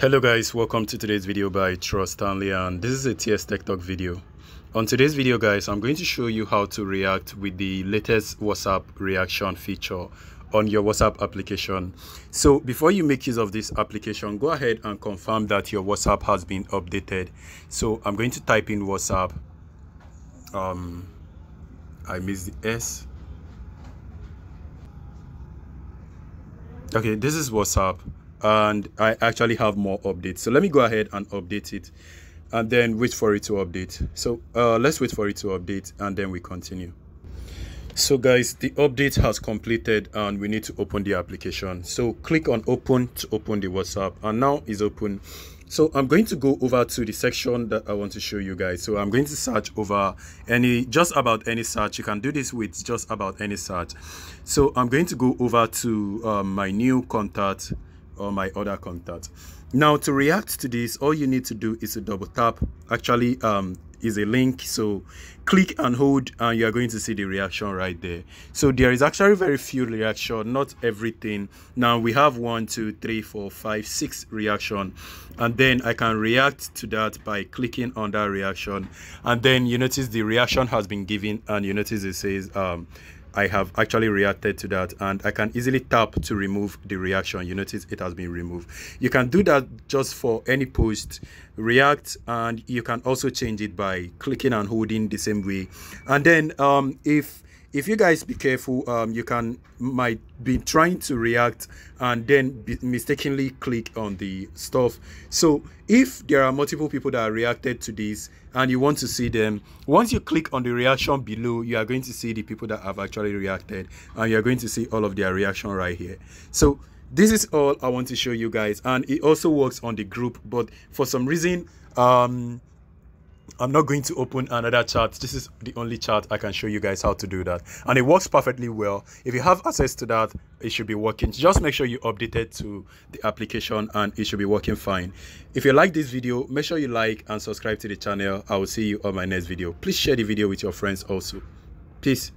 Hello guys, welcome to today's video by Trust Stanley, and this is a TS Tech Talk video. On today's video guys, I'm going to show you how to react with the latest WhatsApp reaction feature on your WhatsApp application. So before you make use of this application, go ahead and confirm that your WhatsApp has been updated. So I'm going to type in WhatsApp. I missed the S. Okay, this is WhatsApp. And I actually have more updates, so let me go ahead and update it and then wait for it to update. So let's wait for it to update and then we continue. So guys, the update has completed and we need to open the application. So click on open to open the WhatsApp, and now it's open. So I'm going to go over to the section that I want to show you guys. So I'm going to search over just about any search. You can do this with just about any search. So I'm going to go over to my new contact or my other contact. Now to react to this, all you need to do is to double tap. Actually is a link, so click and hold and you're going to see the reaction right there. So there is actually very few reaction, not everything. Now we have 1 2 3 4 5 6 reaction, and then I can react to that by clicking on that reaction, and then you notice the reaction has been given, and you notice it says I have actually reacted to that, and I can easily tap to remove the reaction. You notice it has been removed. You can do that just for any post, react, and you can also change it by clicking and holding the same way. And then if you guys be careful, you might be trying to react and then mistakenly click on the stuff. So if there are multiple people that are reacted to this and you want to see them, once you click on the reaction below, you are going to see the people that have actually reacted, and you're going to see all of their reaction right here. So this is all I want to show you guys, and it also works on the group, but for some reason I'm not going to open another chat. This is the only chat I can show you guys how to do that. And it works perfectly well. If you have access to that, it should be working. Just make sure you update it to the application and it should be working fine. If you like this video, make sure you like and subscribe to the channel. I will see you on my next video. Please share the video with your friends also. Peace.